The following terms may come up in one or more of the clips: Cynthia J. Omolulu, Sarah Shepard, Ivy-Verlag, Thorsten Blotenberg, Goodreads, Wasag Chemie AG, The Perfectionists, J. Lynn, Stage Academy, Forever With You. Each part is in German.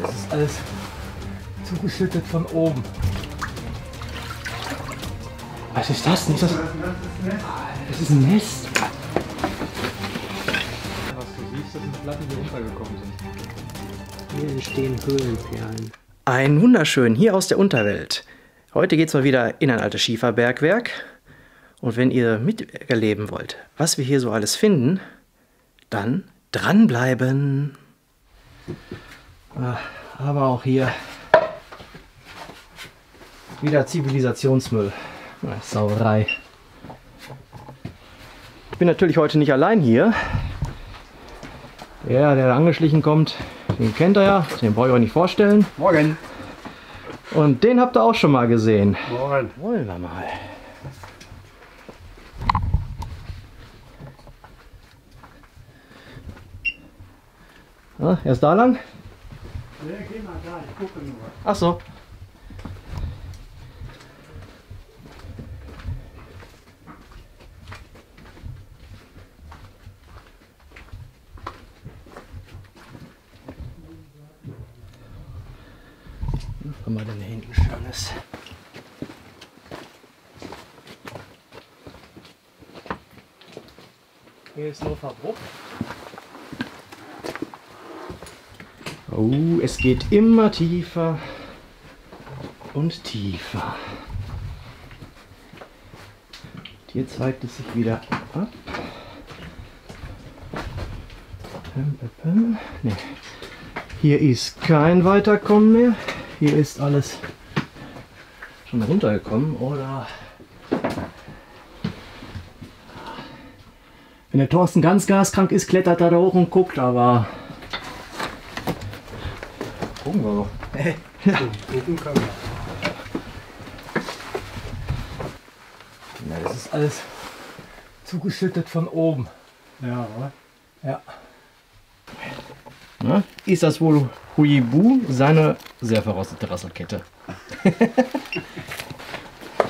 Das ist alles zugeschüttet von oben. Was ist das? Nicht das? Das ist ein Nest. Was du siehst, das sind Platten, die runtergekommen sind. Hier entstehen Höhlenperlen. Ein wunderschön hier aus der Unterwelt. Heute geht's mal wieder in ein altes Schieferbergwerk. Und wenn ihr miterleben wollt, was wir hier so alles finden, dann dranbleiben. Aber auch hier wieder Zivilisationsmüll. Sauerei. Ich bin natürlich heute nicht allein hier. Der da angeschlichen kommt, den kennt ihr ja. Den brauche ich euch nicht vorstellen. Morgen. Und den habt ihr auch schon mal gesehen. Morgen. Wollen wir mal. Ja, erst da lang? Ja, geh mal da, ich gucke nur. Ach so. Wenn man denn da hinten Schönes. Hier ist nur Verbruch. Oh, es geht immer tiefer und tiefer. Und hier zeigt es sich wieder ab. Nee. Hier ist kein Weiterkommen mehr. Hier ist alles schon runtergekommen, oder? Wenn der Thorsten ganz gaskrank ist, klettert er da hoch und guckt, aber... Gucken wir doch. Ja. Gucken können wir. Das ist alles zugeschüttet von oben. Ja, oder? Ja. Na, ist das wohl Huibu, seine sehr verrostete Rasselkette?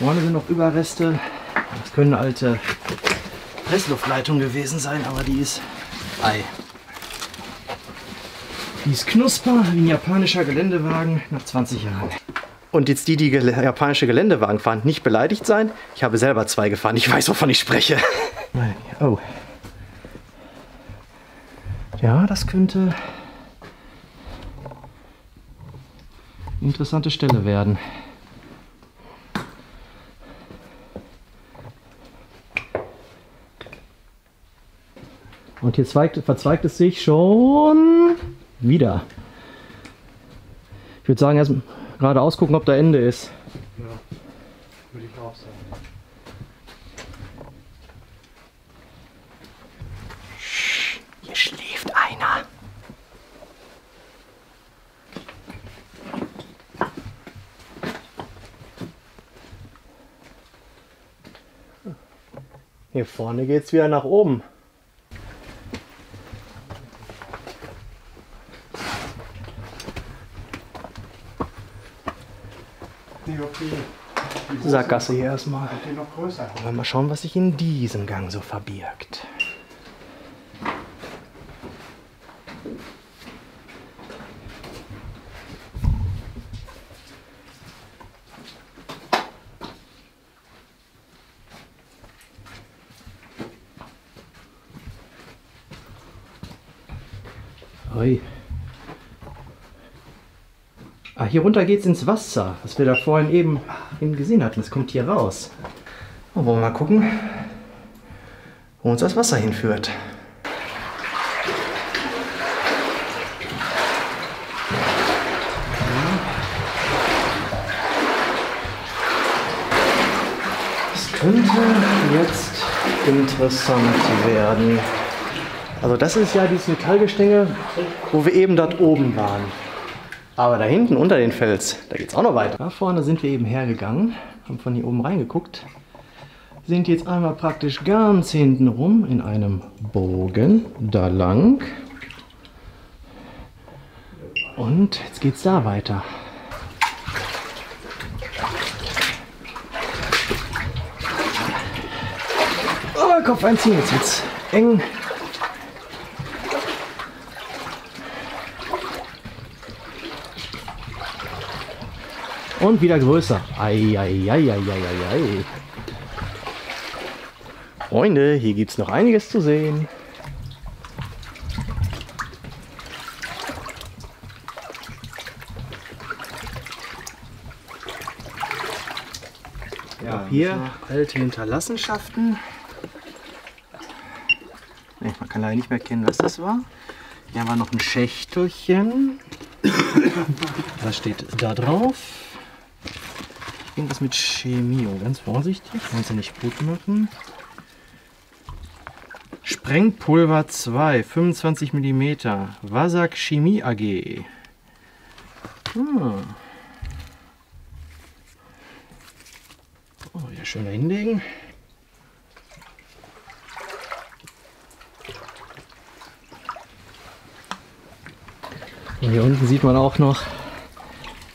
Vorne sind noch Überreste. Das können eine alte Pressluftleitung gewesen sein, aber die ist ei. Die ist knusper wie ein japanischer Geländewagen nach 20 Jahren. Und jetzt die japanische Geländewagen fahren, nicht beleidigt sein. Ich habe selber zwei gefahren, ich weiß, wovon ich spreche. Oh. Ja, das könnte eine interessante Stelle werden. Und hier verzweigt es sich schon wieder. Ich würde sagen, erst gerade ausgucken, ob da Ende ist. Ja, würde ich auch sagen. Schläft einer. Hier vorne geht's wieder nach oben. Sackgasse hier erstmal. Mal schauen, was sich in diesem Gang so verbirgt. Ah, hier runter geht's ins Wasser, was wir da vorhin eben gesehen hatten. Das kommt hier raus. Und wollen wir mal gucken, wo uns das Wasser hinführt. Das könnte jetzt interessant werden. Also das ist ja dieses Metallgestänge, wo wir eben dort oben waren. Aber da hinten unter den Fels, da geht es auch noch weiter. Da vorne sind wir eben hergegangen, haben von hier oben reingeguckt, sind jetzt einmal praktisch ganz hinten rum in einem Bogen da lang. Und jetzt geht es da weiter. Oh, Kopf einziehen, jetzt wird's eng. Und wieder größer. Eieieiei. Freunde, hier gibt es noch einiges zu sehen. Ja, hier alte Hinterlassenschaften. Nee, man kann leider nicht mehr erkennen, was das war. Hier haben wir noch ein Schächtelchen. Was steht da drauf? Irgendwas mit Chemie. Ganz vorsichtig, kannst du nicht kaputt machen. Sprengpulver 2, 25 mm, Wasag Chemie AG. Oh, hier schön hinlegen. Und hier unten sieht man auch noch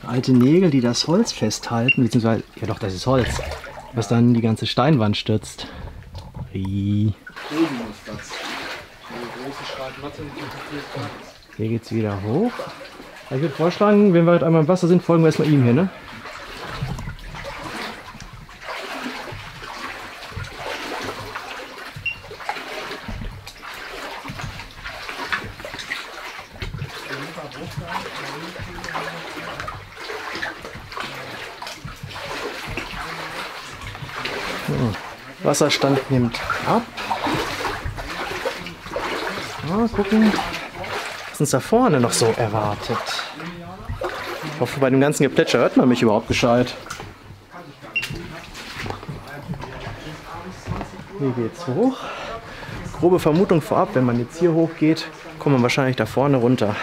alte Nägel, die das Holz festhalten, beziehungsweise, ja doch, das ist Holz, was dann die ganze Steinwand stützt. Hier geht es wieder hoch. Ich würde vorschlagen, wenn wir heute einmal im Wasser sind, folgen wir erstmal ihm hier, ne? So, Wasserstand nimmt ab. Mal gucken, was uns da vorne noch so erwartet. Ich hoffe, bei dem ganzen Geplätscher hört man mich überhaupt gescheit. Hier geht's hoch. Grobe Vermutung vorab, wenn man jetzt hier hoch geht, kommt man wahrscheinlich da vorne runter.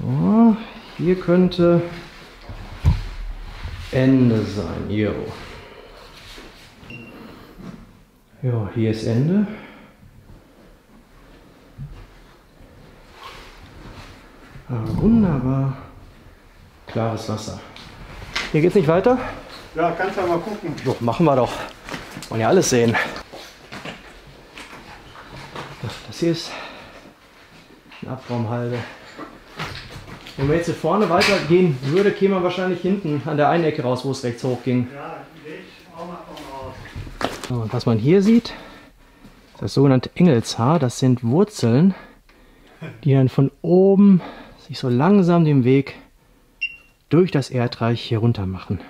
So, hier könnte Ende sein. Jo. Ja, hier ist Ende. Aber wunderbar. Klares Wasser. Hier geht's nicht weiter? Ja, kannst ja mal gucken. So, machen wir doch. Wollen ja alles sehen. Das hier ist eine Abraumhalde. Wenn man jetzt hier vorne weitergehen würde, käme man wahrscheinlich hinten an der einen Ecke raus, wo es rechts hoch ging. Ja, ich auch mal raus. Und was man hier sieht, ist das sogenannte Engelshaar. Das sind Wurzeln, die dann von oben sich so langsam den Weg durch das Erdreich hier runter machen.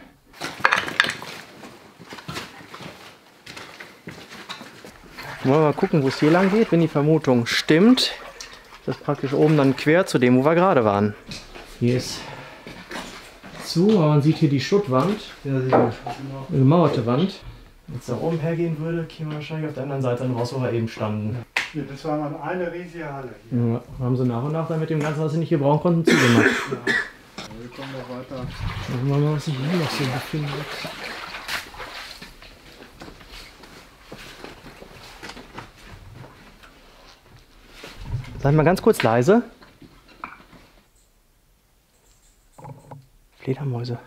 Wollen wir mal gucken, wo es hier lang geht. Wenn die Vermutung stimmt, ist das praktisch oben dann quer zu dem, wo wir gerade waren. Hier ist zu, aber man sieht hier die Schuttwand, die gemauerte Wand. Wenn es da oben hergehen würde, kämen wir wahrscheinlich auf der anderen Seite raus, wo wir eben standen. Ja, das war mal eine riesige Halle hier. Ja, haben sie nach und nach dann mit dem Ganzen, was sie nicht hier brauchen konnten, zugemacht. Ja. Wir kommen noch weiter. Schauen wir mal, was sich hier noch so befindet. Seid mal ganz kurz leise. Fledermäuse.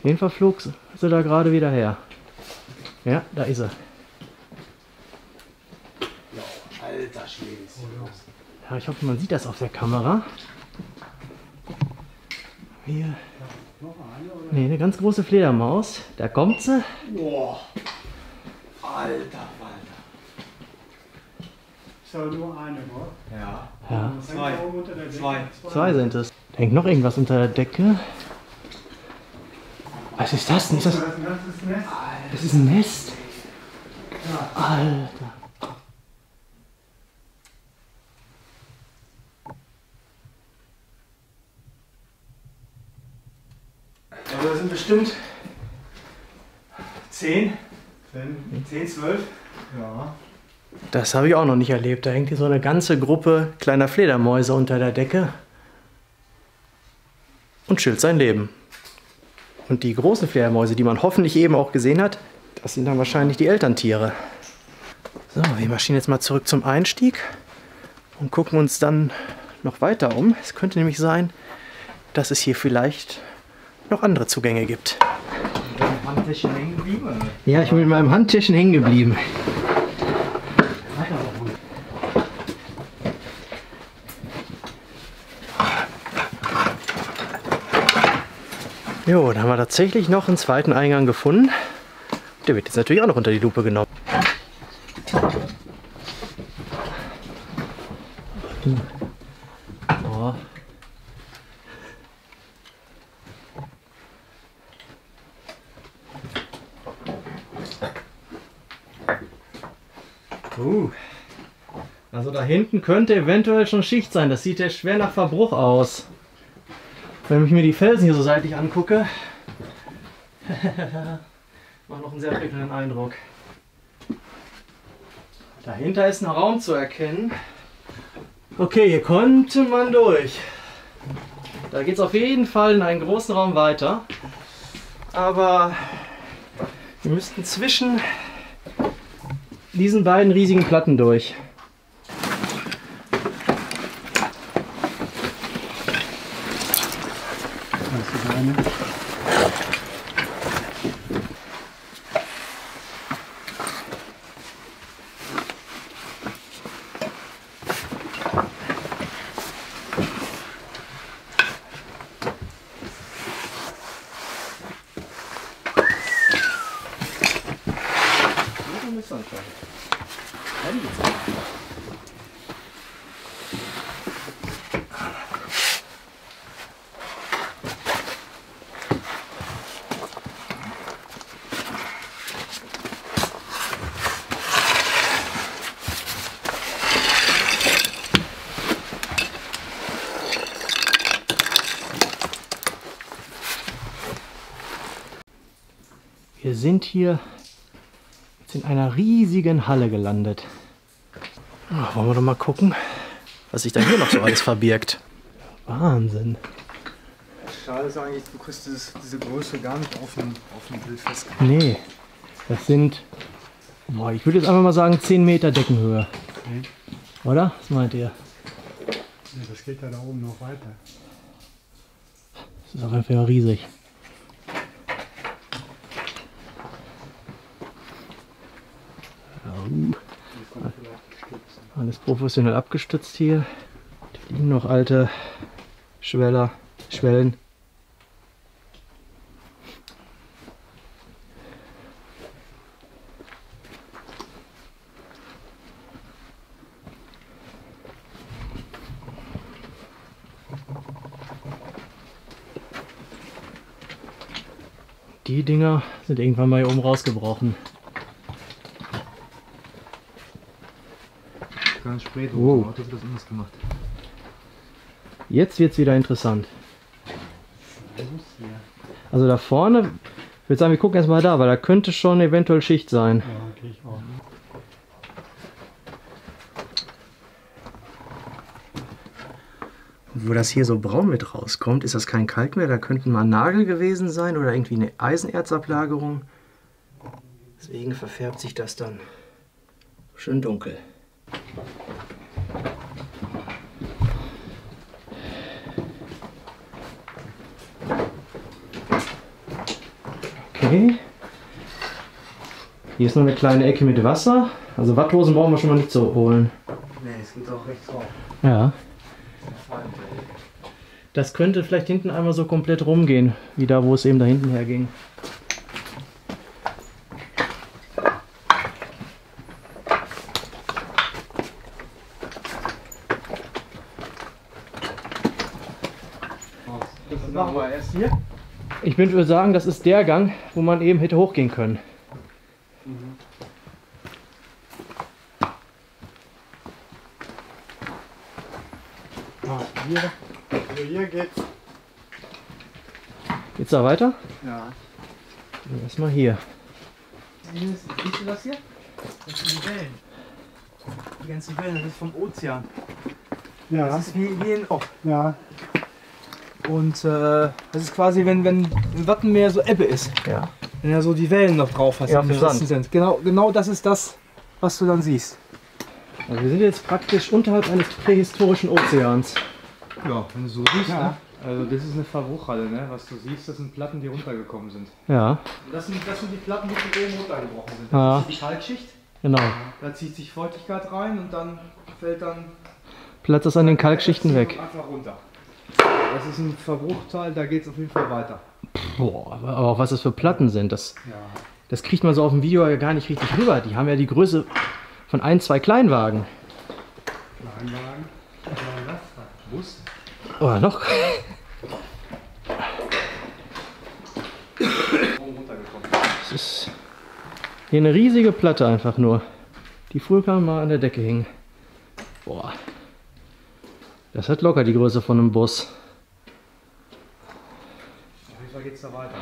Auf jeden Fall flog sie da gerade wieder her. Ja, da ist er. Alter Schwede. Ja, ich hoffe, man sieht das auf der Kamera. Hier. Nee, eine ganz große Fledermaus. Da kommt sie. Boah. Alter Walter. Ist aber nur eine, oder? Ja. Ja. Zwei sind es. Da hängt noch irgendwas unter der Decke. Was ist das? Nicht das? Das ist ein Nest. Alter. Also das sind bestimmt 10, 12. Ja. Das habe ich auch noch nicht erlebt. Da hängt hier so eine ganze Gruppe kleiner Fledermäuse unter der Decke und chillt sein Leben. Und die großen Fledermäuse, die man hoffentlich eben auch gesehen hat, das sind dann wahrscheinlich die Elterntiere. So, wir marschieren jetzt mal zurück zum Einstieg und gucken uns dann noch weiter um. Es könnte nämlich sein, dass es hier vielleicht noch andere Zugänge gibt. Handtäschchen hängen geblieben? Ja, ich bin mit meinem Handtäschchen hängen geblieben. Jo, dann haben wir tatsächlich noch einen zweiten Eingang gefunden. Der wird jetzt natürlich auch noch unter die Lupe genommen. Oh. Also da hinten könnte eventuell schon Schicht sein. Das sieht ja schwer nach Verbruch aus. Wenn ich mir die Felsen hier so seitlich angucke, macht noch einen sehr prickelnden Eindruck. Dahinter ist ein Raum zu erkennen. Okay, hier konnte man durch. Da geht es auf jeden Fall in einen großen Raum weiter. Aber wir müssten zwischen diesen beiden riesigen Platten durch. Wir sind hier jetzt in einer riesigen Halle gelandet. Oh, wollen wir doch mal gucken, was sich da hier noch so alles verbirgt. Wahnsinn. Schade ist eigentlich, du kriegst diese Größe gar nicht auf dem Bild festgehalten. Nee, das sind, ich würde jetzt einfach mal sagen, 10 Meter Deckenhöhe. Okay. Oder? Was meint ihr? Nee, das geht ja da oben noch weiter. Das ist auf jeden Fall riesig. Alles professionell abgestützt hier. Da liegen noch alte Schwellen. Die Dinger sind irgendwann mal hier oben rausgebrochen. Wow. Jetzt wird es wieder interessant. Also da vorne, ich würde sagen, wir gucken erstmal da, weil da könnte schon eventuell Schicht sein. Ja, okay, ich auch. Und wo das hier so braun mit rauskommt, ist das kein Kalk mehr, da könnten mal Nagel gewesen sein oder irgendwie eine Eisenerzablagerung. Deswegen verfärbt sich das dann schön dunkel. Okay. Hier ist noch eine kleine Ecke mit Wasser. Also Watthosen brauchen wir schon mal nicht zu holen. Nee, es geht auch rechts rauf. Ja. Das könnte vielleicht hinten einmal so komplett rumgehen, wie da, wo es eben da hinten herging. Das machen wir erst hier. Ich würde sagen, das ist der Gang, wo man eben hätte hochgehen können. Mhm. Hier geht's. Geht's da weiter? Ja. Erstmal hier. Siehst du das hier? Das sind die Wellen. Die ganzen Wellen, das ist vom Ozean. Ja. Das ist wie ein Off. Ja. Und das ist quasi, wenn im Wattenmeer so Ebbe ist, ja. Wenn er so die Wellen noch drauf hat. Ja, genau das ist das, was du dann siehst. Also wir sind jetzt praktisch unterhalb eines prähistorischen Ozeans. Ja, wenn du so siehst. Ja. Ne? Also das ist eine Verbruchhalle, ne? Was du siehst, das sind Platten, die runtergekommen sind. Ja. Das sind die Platten, die von oben runtergebrochen sind. Das ist die Kalkschicht. Genau. Da zieht sich Feuchtigkeit rein und dann fällt dann... Platzt das an den Kalkschichten weg. Einfach runter. Das ist ein Verbruchteil, da geht es auf jeden Fall weiter. Boah, aber auch was das für Platten sind, das, das kriegt man so auf dem Video ja gar nicht richtig rüber. Die haben ja die Größe von ein, zwei Kleinwagen. Kleinwagen? Bus? Oder noch? Das ist hier eine riesige Platte einfach nur. Die früher kam mal an der Decke hing. Boah. Das hat locker die Größe von einem Bus. Auf jeden Fall geht's da weiter.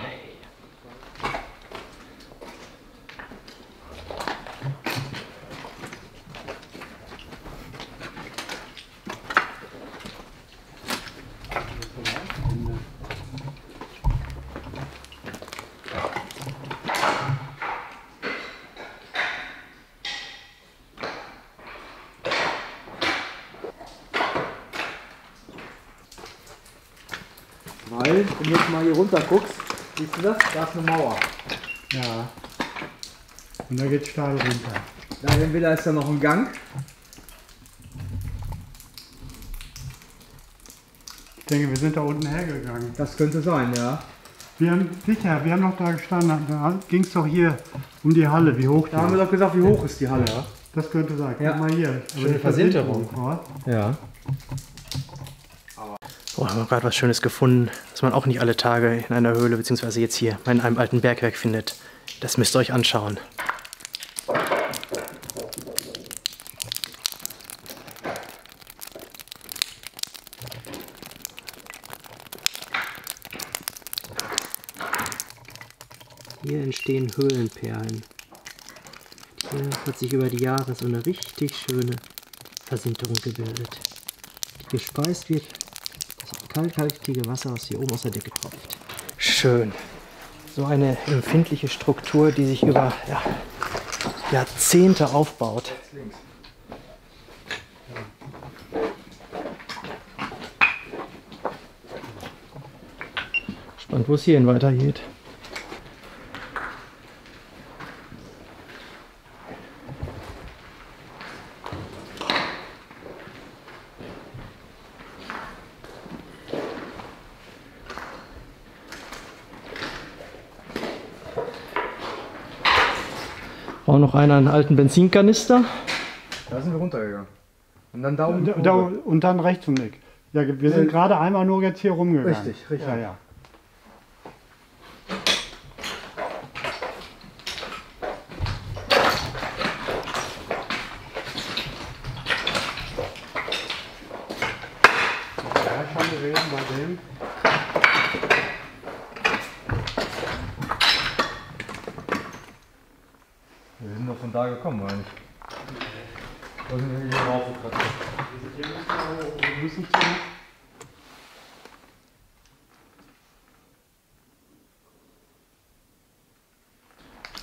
Weil, wenn du jetzt mal hier runter guckst, siehst du das? Da ist eine Mauer. Ja. Und da geht Stahl runter. Da in der Villa ist ja noch ein Gang. Ich denke, wir sind da unten hergegangen. Das könnte sein, ja. Wir haben noch da gestanden, da ging es doch hier um die Halle, wie hoch die ist. Da haben wir doch gesagt, wie hoch ist die Halle, ja? Das könnte sein. Guck mal hier. Schöne Versinterung. Ja. Oh, haben wir gerade was Schönes gefunden, was man auch nicht alle Tage in einer Höhle, beziehungsweise jetzt hier in einem alten Bergwerk findet. Das müsst ihr euch anschauen. Hier entstehen Höhlenperlen. Hier hat sich über die Jahre so eine richtig schöne Versinterung gebildet, die gespeist wird. Kalkhaltige Wasser, was hier oben aus der Decke tropft. Schön. So eine empfindliche Struktur, die sich über Jahrzehnte aufbaut. Spannend, wo es hierhin weitergeht. Auch noch einen alten Benzinkanister. Da sind wir runtergegangen. Und dann da oben. Und dann rechts um Nick. Ja, wir sind gerade einmal nur jetzt hier rumgegangen. Richtig, richtig. Ja, ja. Wir sind doch von da gekommen, eigentlich. Da sind wir hier raufgekratzt. Wir müssen zurück.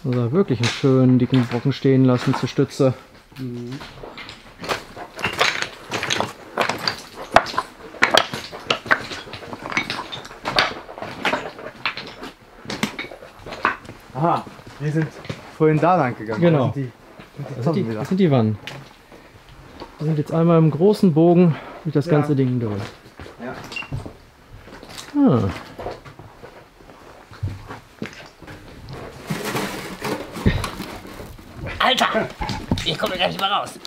Also wirklich einen schönen dicken Brocken stehen lassen zur Stütze. Mhm. Aha, wir sind vorhin da lang gegangen. Genau. Das sind die Wannen. Wir sind jetzt einmal im großen Bogen durch das ganze Ding durch. Ja. Ah. Alter! Ich komme gleich nicht mal raus.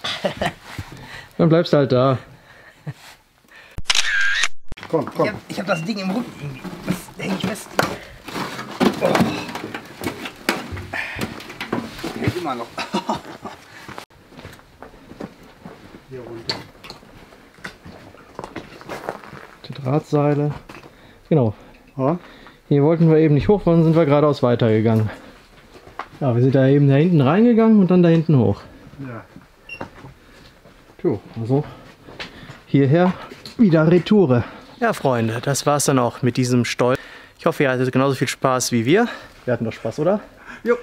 Dann bleibst du halt da. Komm, komm. Ich hab das Ding im Rücken irgendwie. Das häng ich fest. Oh. Immer noch. Hier runter. Die Drahtseile. Genau. Ja. Hier wollten wir eben nicht hoch, dann sind wir geradeaus weitergegangen. Ja, wir sind da eben da hinten reingegangen und dann da hinten hoch. Ja. Tjo, also hierher wieder Retoure. Ja, Freunde, das war's dann auch mit diesem Stolz. Ich hoffe, ihr hattet genauso viel Spaß wie wir. Wir hatten doch Spaß, oder? Jo.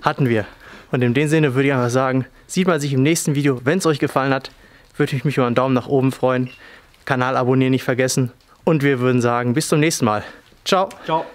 Hatten wir. Und in dem Sinne würde ich einfach sagen, sieht man sich im nächsten Video. Wenn es euch gefallen hat, würde ich mich über einen Daumen nach oben freuen. Kanal abonnieren nicht vergessen Und wir würden sagen, bis zum nächsten Mal. Ciao. Ciao.